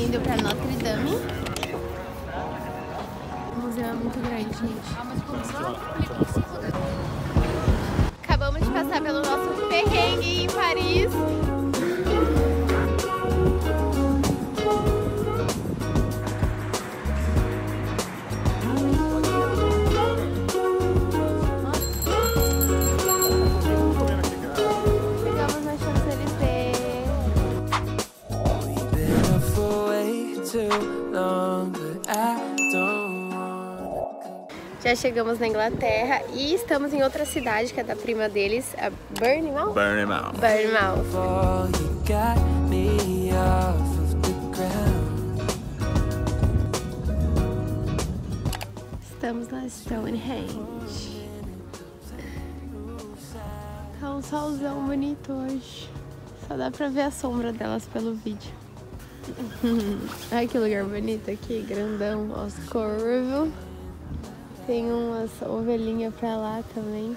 indo pra Notre Dame. O museu é muito grande, gente. Acabamos de passar pelo nosso perrengue em Paris. Já chegamos na Inglaterra e estamos em outra cidade que é da prima deles, a Burney. Estamos na Stonehenge. Tá um solzão bonito hoje. Só dá pra ver a sombra delas pelo vídeo. Olha que lugar bonito aqui, grandão, oscuro. Tem umas ovelhinhas pra lá também.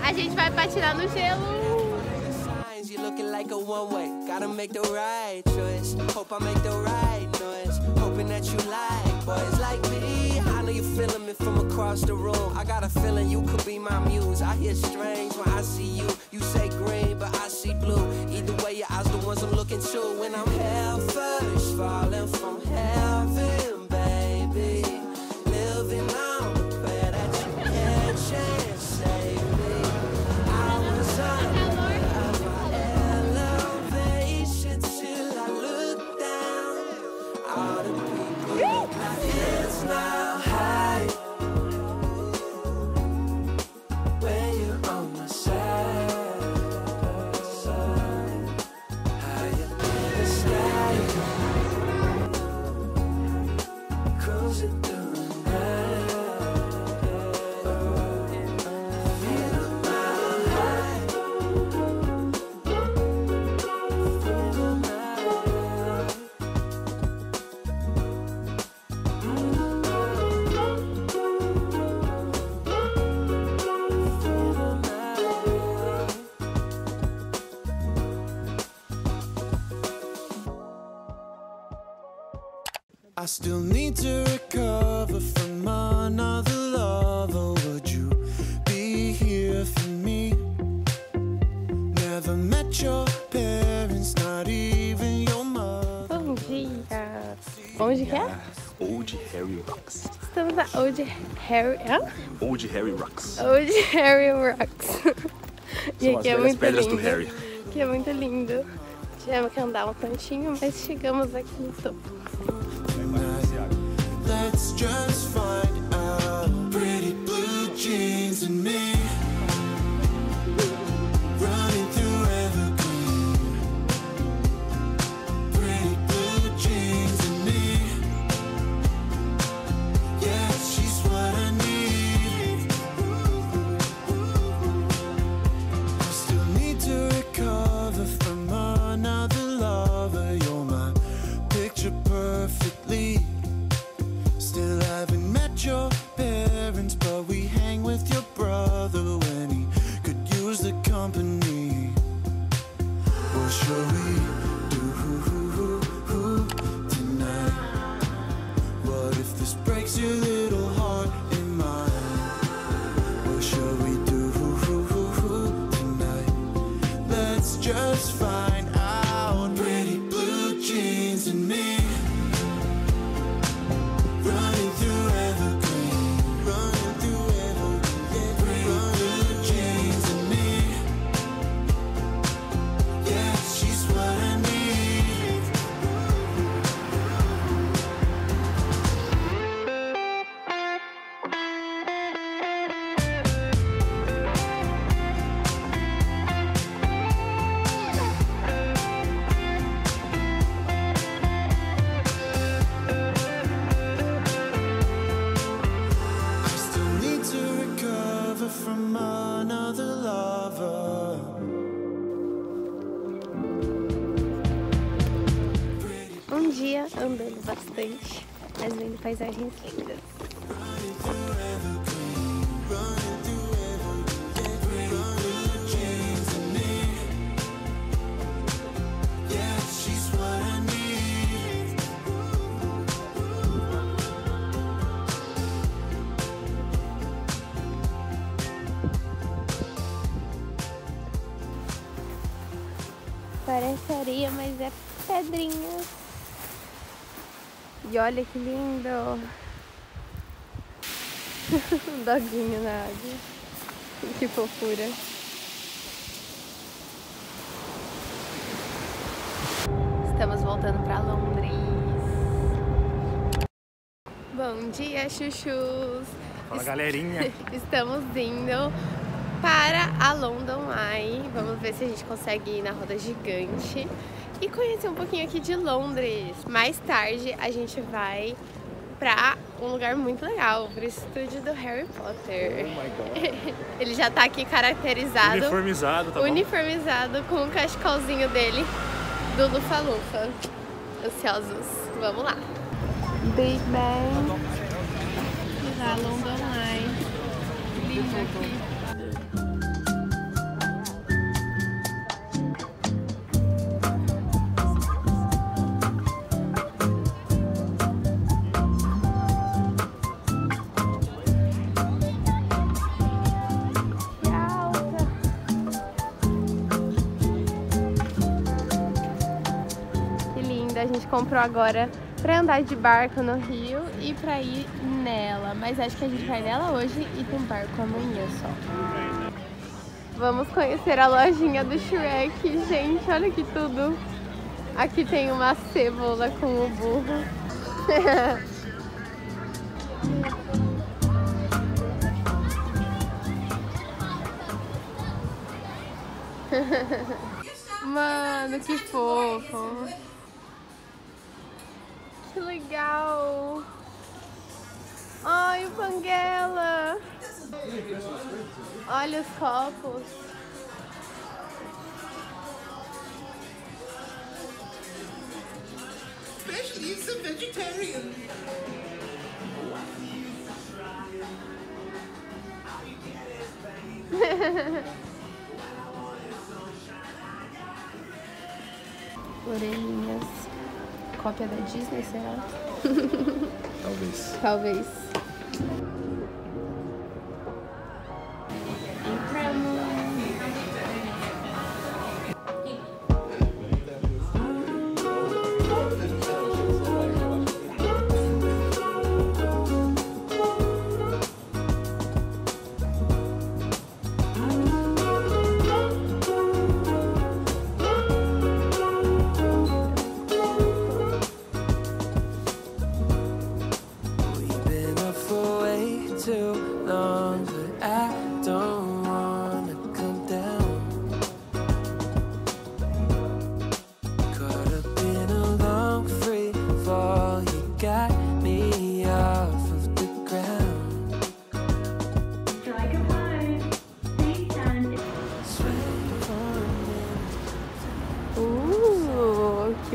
A gente vai patinar no gelo. I still need to recover from another lover. Would you be here for me? Never met your parents, not even your mother. Bom dia! Onde que é? Old Harry Rocks. Estamos na Old Harry... Old Harry Rocks. Old Harry Rocks. E aqui é muito lindo. Aqui é muito lindo. Tivemos que andar um tantinho, mas chegamos aqui no topo. Let's just find out. Pretty blue jeans and me running through evergreen. Pretty blue jeans and me. Yeah, she's what I need. I still need to recover from another lover. You're my picture perfectly. Still haven't met your parents, but we hang with your brother when he could use the company. What shall we do tonight? What if this breaks your little heart and mine? What shall we do tonight? Let's just find out. Pretty blue jeans and me. Stonehenge, mas vendo paisagens lindas. Parece areia, mas é pedrinha. E olha que lindo! Um doguinho na água. Que fofura! Estamos voltando para Londres. Bom dia, chuchus! Fala, galerinha! Estamos indo para a London Eye. Vamos ver se a gente consegue ir na roda gigante e conhecer um pouquinho aqui de Londres. Mais tarde a gente vai pra um lugar muito legal, pro estúdio do Harry Potter. Oh my God. Ele já tá aqui caracterizado, uniformizado, tá bom? Uniformizado com o cachecolzinho dele, do Lufa Lufa. Ansiosos, vamos lá! Big Ben! E lá, London Eye. Lindo aqui! A gente comprou agora pra andar de barco no rio e pra ir nela, mas acho que a gente vai nela hoje e tem barco amanhã só. Vamos conhecer a lojinha do Shrek, gente, olha que tudo! Aqui tem uma cebola com o burro. Mano, que fofo! Que legal! Ai, o Panguela! Olha os copos! Fresh leaves are vegetarian! Orelhinhas. Cópia da Disney, será? Talvez. Talvez.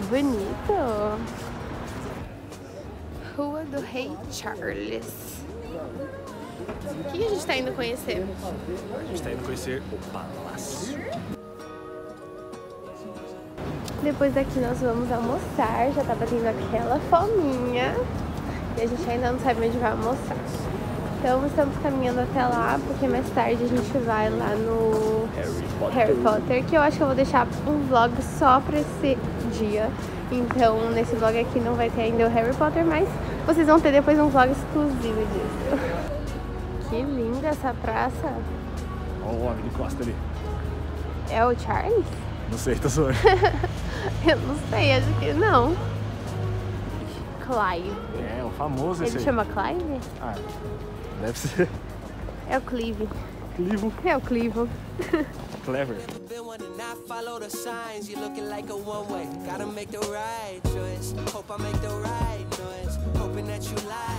Bonito! Rua do Rei Charles. O que a gente está indo conhecer? A gente está indo conhecer o palácio. Depois daqui nós vamos almoçar, já estava tendo aquela fominha e a gente ainda não sabe onde vai almoçar. Então estamos caminhando até lá, porque mais tarde a gente vai lá no Harry Potter, que eu acho que eu vou deixar um vlog só para esse dia. Então nesse vlog aqui não vai ter ainda o Harry Potter, mas vocês vão ter depois um vlog exclusivo disso. Que linda essa praça! Olha o homem de costa ali. É o Charles? Não sei, tá zoando. Eu não sei, acho que não. Clive. É, o famoso esse. Ele chama Clive? Ah, deve ser. É o Clive. Clivo. É o Clivo. Clever.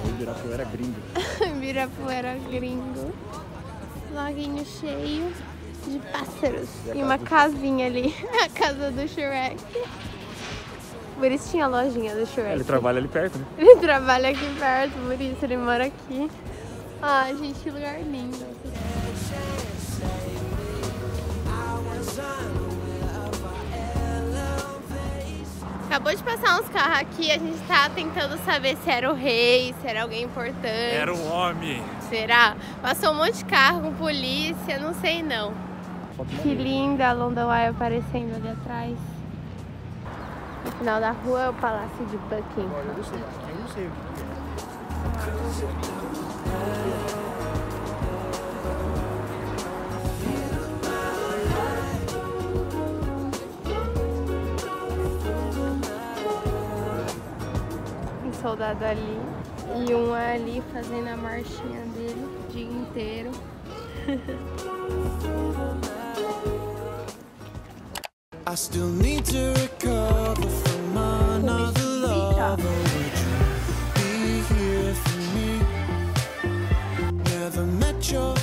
Ibirapuera gringo. Ibirapuera gringo. Laguinho cheio de pássaros. E uma casinha ali. A casa do Shrek. Maurício tinha a lojinha do Shrek. Ele trabalha ali perto, né? Ele trabalha aqui perto, Maurício, ele mora aqui. Ah, gente, que lugar lindo. Acabou de passar uns carros aqui, a gente tá tentando saber se era o rei, se era alguém importante. Era o homem. Será? Passou um monte de carro com polícia, não sei não. Que linda a London Eye aparecendo ali atrás. No final da rua é o Palácio de Buckingham. Olha, eu não sei o que é. Um soldado ali e um ali fazendo a marchinha dele o dia inteiro. I still need to recover from another love. Would you be here for me? Never met your